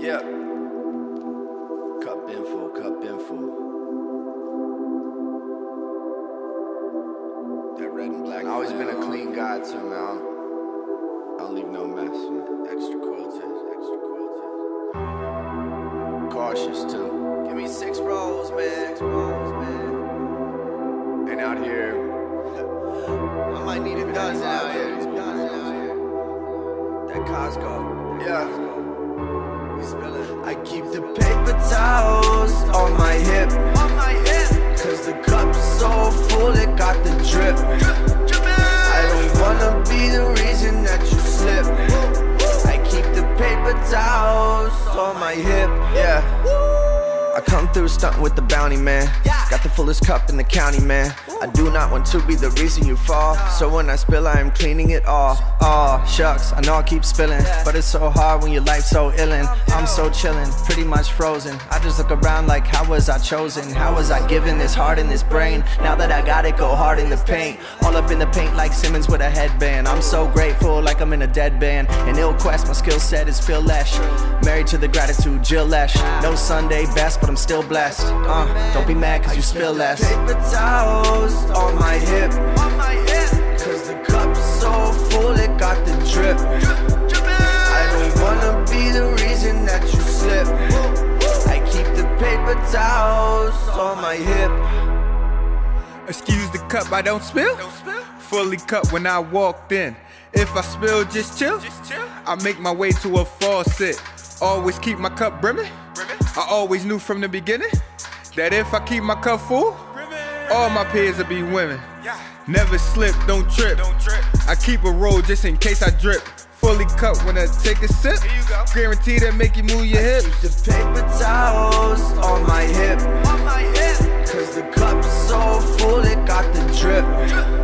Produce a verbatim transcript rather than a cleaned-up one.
Yeah. Cup info, cup info. That red and black. I've always been a clean guy too, man. I don't, I don't leave no mess. Man. Extra quilted, extra quilted. Cautious too. Give me six rolls, man. Six rolls, man. And out here, I might need a dozen out here. That Costco, yeah. I keep the paper towels on my hip, cause the cup's so full it got the drip. I don't wanna be the reason that you slip. I keep the paper towels on my hip, yeah. I come through stuntin' with the bounty, man. Got the fullest cup in the county, man. I do not want to be the reason you fall, so when I spill, I am cleaning it all. Aw, oh, shucks, I know I keep spilling, but it's so hard when your life's so illin'. I'm so chillin', pretty much frozen. I just look around like, how was I chosen? How was I given this heart and this brain? Now that I got it, go hard in the paint. All up in the paint like Simmons with a headband. I'm so grateful like I'm in a dead band. In ill quest, my skill set is Phil Lesh. Married to the gratitude, Jill Lesh. No Sunday best, but I'm still blessed. Uh, don't be mad cause you spill less. Paper towels on my hip, cause the cup's so full it got the drip. I don't wanna be the reason that you slip. I keep the paper towels on my hip. Excuse the cup, I don't spill. Fully cup when I walked in. If I spill, just chill. I make my way to a faucet. Always keep my cup brimming. I always knew from the beginning that if I keep my cup full, all my peers will be women. Never slip, don't trip. I keep a roll just in case I drip. Fully cup when I take a sip. Guaranteed that make you move your hips. I keep the paper towels on my hip, cause the cup's so full it got the drip.